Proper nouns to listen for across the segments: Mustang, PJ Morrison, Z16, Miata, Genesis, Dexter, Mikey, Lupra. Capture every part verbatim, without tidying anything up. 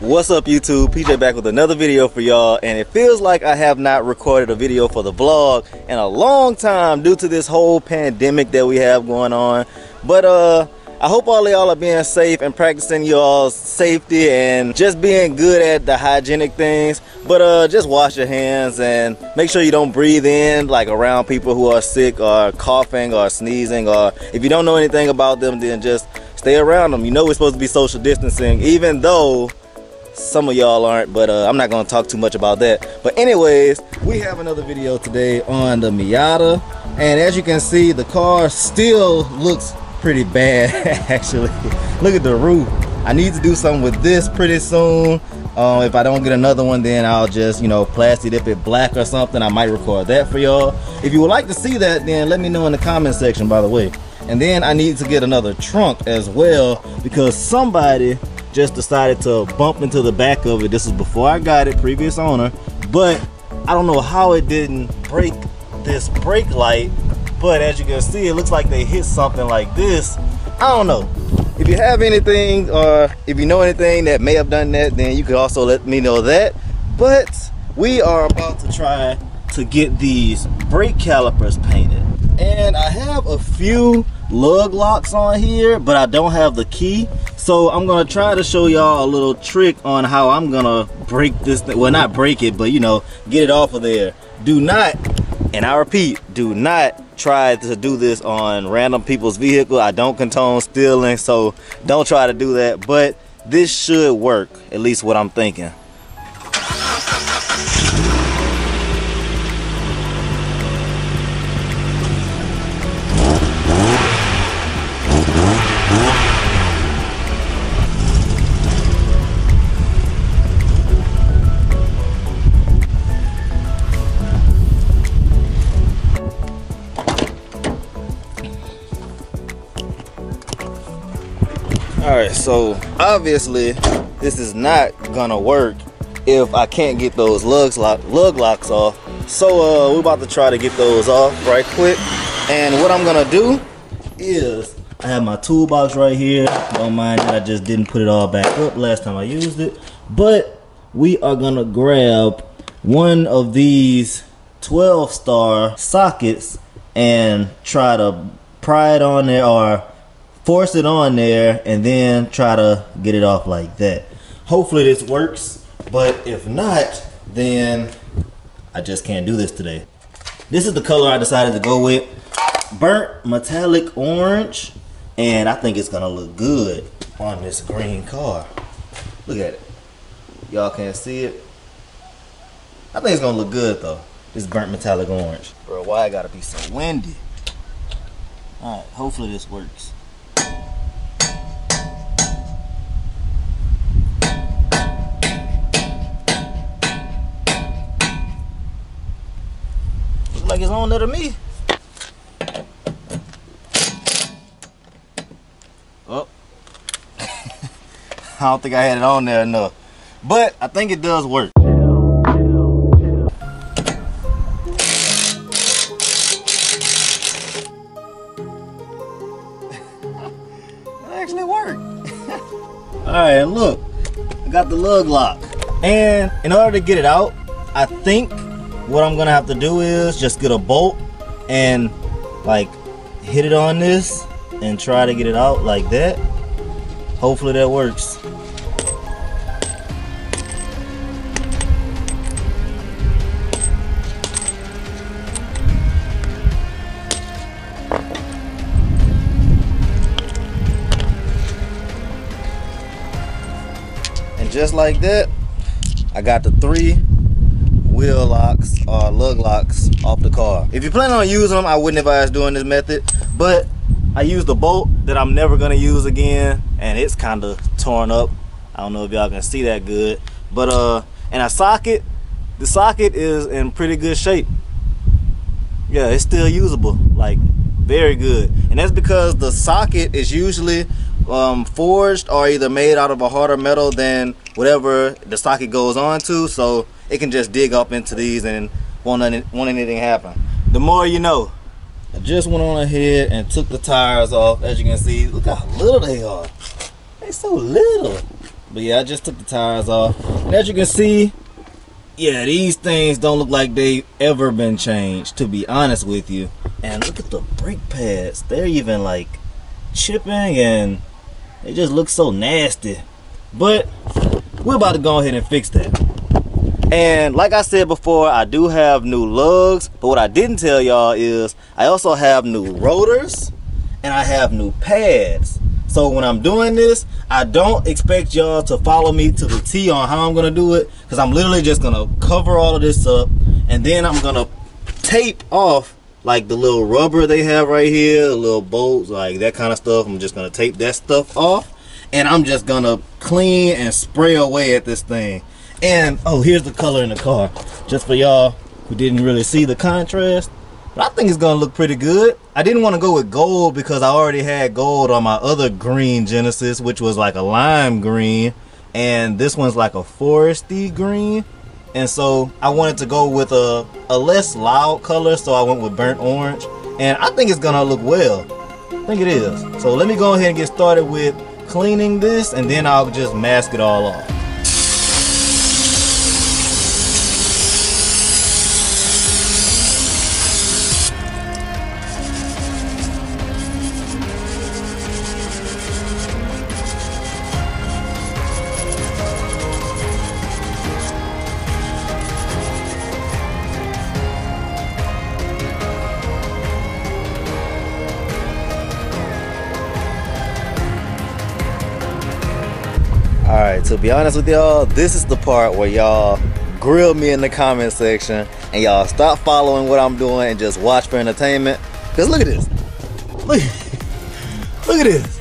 What's up YouTube, P J back with another video for y'all, and it feels like I have not recorded a video for the vlog in a long time due to this whole pandemic that we have going on. But uh I hope all y'all are being safe and practicing y'all's safety and just being good at the hygienic things. But uh just wash your hands and make sure you don't breathe in like around people who are sick or coughing or sneezing, or if you don't know anything about them, then just stay around them. You know we're supposed to be social distancing, even though some of y'all aren't, but uh, I'm not gonna talk too much about that. But anyways, we have another video today on the Miata, and as you can see, the car still looks pretty bad actually. Look at the roof. I need to do something with this pretty soon. Um, if I don't get another one, then I'll just, you know, plastic dip it black or something. I might record that for y'all. If you would like to see that, then let me know in the comment section, by the way. And then I need to get another trunk as well, because somebody just decided to bump into the back of it. This was before I got it, previous owner, but I don't know how it didn't break this brake light, but as you can see, it looks like they hit something like this. I don't know. If you have anything, or if you know anything that may have done that, then you could also let me know that. But we are about to try to get these brake calipers painted, and I have a few lug locks on here, but I don't have the key, so I'm gonna try to show y'all a little trick on how I'm gonna break this thing. Well, not break it, but you know, get it off of there. Do not, and I repeat, do not try to do this on random people's vehicle. I don't condone stealing, so don't try to do that, but this should work, at least what I'm thinking. Alright, so obviously this is not gonna work if I can't get those lug, lock, lug locks off. So uh, we're about to try to get those off right quick. And what I'm gonna do is, I have my toolbox right here. Don't mind that I just didn't put it all back up last time I used it. But we are gonna grab one of these twelve star sockets and try to pry it on there, or force it on there, and then try to get it off like that. Hopefully this works, but if not, then I just can't do this today. This is the color I decided to go with, burnt metallic orange, and I think it's gonna look good on this green car. Look at it. Y'all can't see it. I think it's gonna look good though, this burnt metallic orange. Bro, why it gotta be so windy? All right, hopefully this works. Like it's on there to me. Oh. I don't think I had it on there enough, but I think it does work. It actually worked. Alright, look, I got the lug lock, and in order to get it out, I think what I'm gonna have to do is just get a bolt and like hit it on this and try to get it out like that. Hopefully that works. And just like that, I got the three wheel locks or lug locks off the car. If you plan on using them, I wouldn't advise doing this method, but I used a bolt that I'm never gonna use again, and it's kind of torn up. I don't know if y'all can see that good, but uh and a socket, the socket is in pretty good shape. Yeah, it's still usable, like very good. And that's because the socket is usually um forged or either made out of a harder metal than whatever the socket goes on to, so it can just dig up into these and won't, won't anything happen. The more you know. I just went on ahead and took the tires off. As you can see, look how little they are. They so little. But yeah, I just took the tires off. And as you can see, yeah, these things don't look like they've ever been changed, to be honest with you. And look at the brake pads. They're even like chipping and they just look so nasty. But we're about to go ahead and fix that. And like I said before, I do have new lugs, but what I didn't tell y'all is I also have new rotors and I have new pads. So when I'm doing this, I don't expect y'all to follow me to the T on how I'm gonna do it, because I'm literally just gonna cover all of this up and then I'm gonna tape off like the little rubber they have right here, the little bolts, like that kind of stuff. I'm just gonna tape that stuff off and I'm just gonna clean and spray away at this thing. And oh, here's the color in the car, just for y'all who didn't really see the contrast. But I think it's gonna look pretty good. I didn't want to go with gold because I already had gold on my other green Genesis, which was like a lime green, and this one's like a foresty green. And so I wanted to go with a, a less loud color, so I went with burnt orange. And I think it's gonna look well. I think it is. So let me go ahead and get started with cleaning this, and then I'll just mask it all off. Alright, to be honest with y'all, this is the part where y'all grill me in the comment section and y'all stop following what I'm doing and just watch for entertainment. Because look at this. Look, look at this.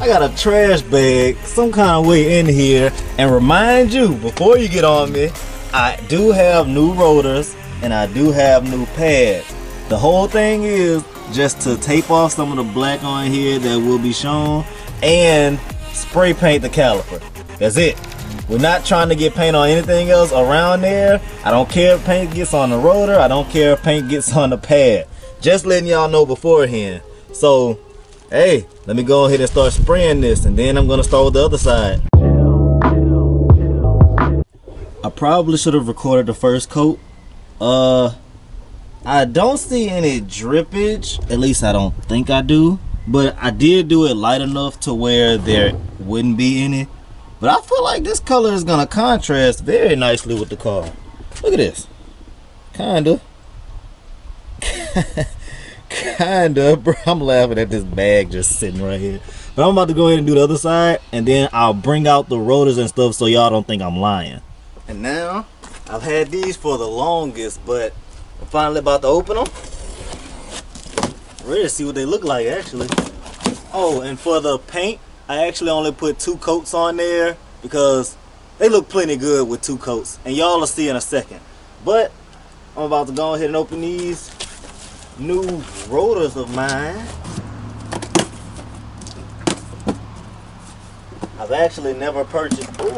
I got a trash bag some kind of way in here. And remind you, before you get on me, I do have new rotors and I do have new pads. The whole thing is just to tape off some of the black on here that will be shown and spray paint the caliper. That's it. We're not trying to get paint on anything else around there. I don't care if paint gets on the rotor. I don't care if paint gets on the pad. Just letting y'all know beforehand. So, hey, let me go ahead and start spraying this, and then I'm going to start with the other side. I probably should have recorded the first coat. Uh, I don't see any drippage. At least I don't think I do. But I did do it light enough to where there wouldn't be any. But I feel like this color is gonna contrast very nicely with the car. Look at this. Kinda. Kinda, bro. I'm laughing at this bag just sitting right here. But I'm about to go ahead and do the other side, and then I'll bring out the rotors and stuff so y'all don't think I'm lying. And now, I've had these for the longest, but I'm finally about to open them. Ready to see what they look like actually. Oh, and for the paint, I actually only put two coats on there because they look plenty good with two coats, and y'all will see in a second. But I'm about to go ahead and open these new rotors of mine. I've actually never purchased. Ooh,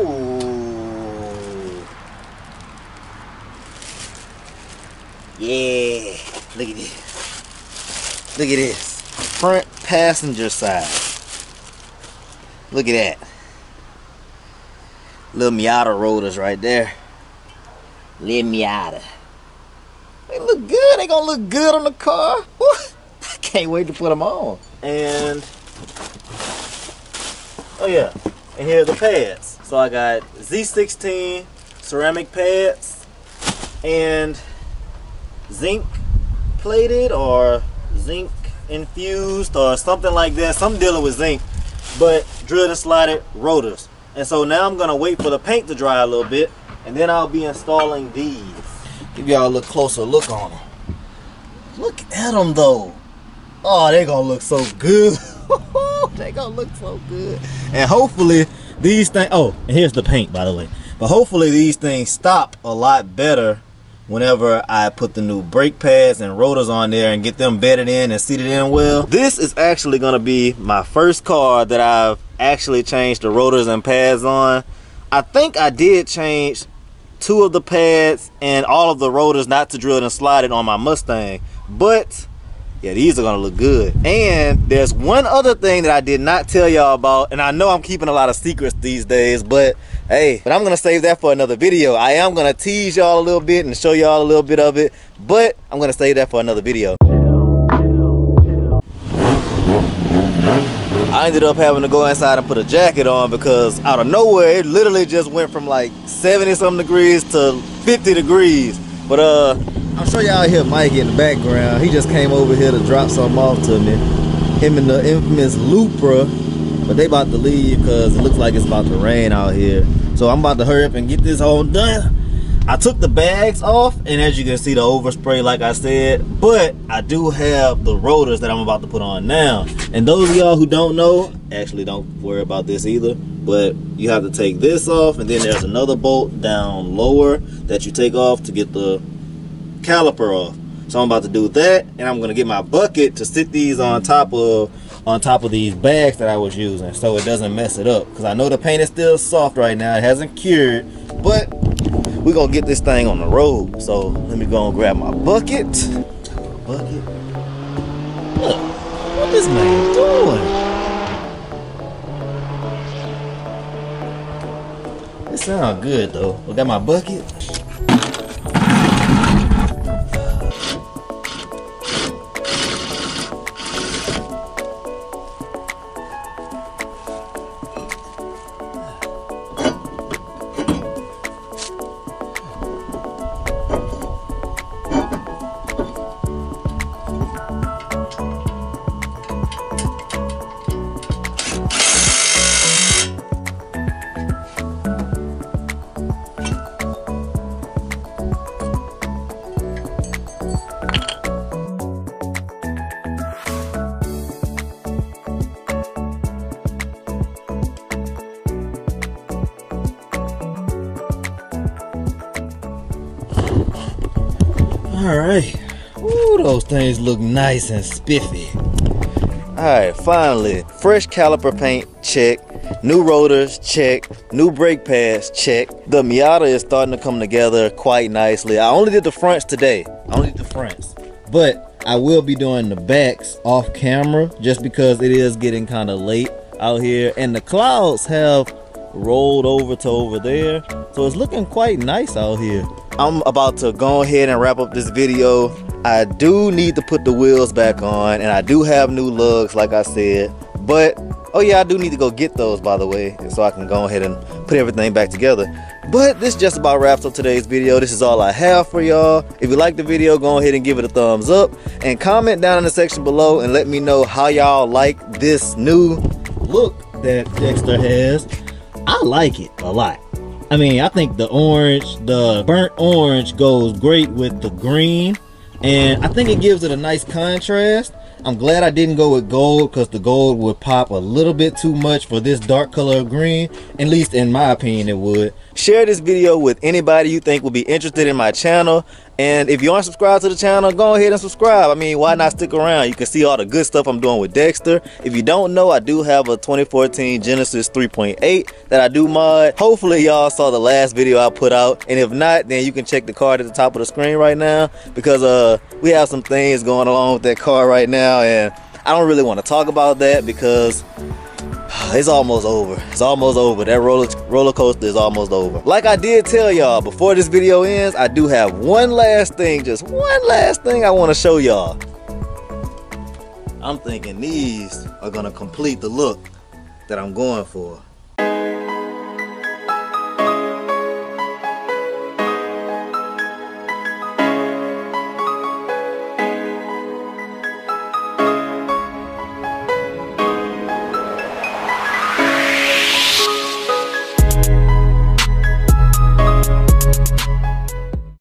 yeah! Look at this. Look at this. Front passenger side. Look at that. Little Miata rotors right there. Little Miata. They look good. They gonna look good on the car. Woo. I can't wait to put them on. And oh yeah. And here are the pads. So I got Z sixteen ceramic pads and zinc plated or zinc infused or something like that. So I'm dealing with zinc, but drilled and slotted rotors. And so now I'm gonna wait for the paint to dry a little bit, and then I'll be installing these. Give y'all a little closer look on them. Look at them though. Oh, they're gonna look so good. They're gonna look so good. And hopefully these things, oh, and here's the paint by the way. But hopefully these things stop a lot better whenever I put the new brake pads and rotors on there and get them bedded in and seated in well. This is actually gonna be my first car that I've actually changed the rotors and pads on. I think I did change two of the pads and all of the rotors, not to drill it and slide it on my Mustang. But Yeah, these are gonna look good. And there's one other thing that I did not tell y'all about, and I know I'm keeping a lot of secrets these days, but hey, but I'm gonna save that for another video. I am gonna tease y'all a little bit and show y'all a little bit of it, but I'm gonna save that for another video. I ended up having to go inside and put a jacket on because out of nowhere, it literally just went from like seventy something degrees to fifty degrees. But uh, I'm sure y'all hear Mikey in the background. He just came over here to drop something off to me. Him and the infamous Lupra, but they about to leave because it looks like it's about to rain out here. So I'm about to hurry up and get this all done. I took the bags off, and as you can see, the overspray, like I said, but I do have the rotors that I'm about to put on now. And those of y'all who don't know, actually don't worry about this either, but you have to take this off, and then there's another bolt down lower that you take off to get the caliper off. So I'm about to do that, and I'm gonna get my bucket to sit these on top of on top of these bags that I was using so it doesn't mess it up, because I know the paint is still soft right now. It hasn't cured, but we're gonna get this thing on the road. So let me go and grab my bucket. Bucket. Look, what this man doing? It sounds good though. I got my bucket. Alright, ooh, those things look nice and spiffy. Alright, finally, fresh caliper paint, check. New rotors, check. New brake pads, check. The Miata is starting to come together quite nicely. I only did the fronts today. I only did the fronts. But I will be doing the backs off camera just because it is getting kind of late out here. And the clouds have rolled over to over there. So it's looking quite nice out here. I'm about to go ahead and wrap up this video. I do need to put the wheels back on, and I do have new lugs, like I said. But, oh yeah, I do need to go get those, by the way, so I can go ahead and put everything back together. But this just about wraps up today's video. This is all I have for y'all. If you like the video, go ahead and give it a thumbs up. And comment down in the section below and let me know how y'all like this new look that Dexter has. I like it a lot. I mean, I think the orange, the burnt orange goes great with the green, and I think it gives it a nice contrast. I'm glad I didn't go with gold, because the gold would pop a little bit too much for this dark color of green, at least in my opinion it would. Share this video with anybody you think will be interested in my channel, and if you aren't subscribed to the channel, go ahead and subscribe. I mean, why not stick around? You can see all the good stuff I'm doing with Dexter. If you don't know, I do have a twenty fourteen Genesis three point eight that I do mod. Hopefully y'all saw the last video I put out, and if not, then you can check the card at the top of the screen right now, because uh we have some things going along with that car right now, and I don't really want to talk about that because it's almost over. It's almost over. That roller, roller coaster is almost over. Like I did tell y'all, before this video ends, I do have one last thing, just one last thing I want to show y'all. I'm thinking these are going to complete the look that I'm going for.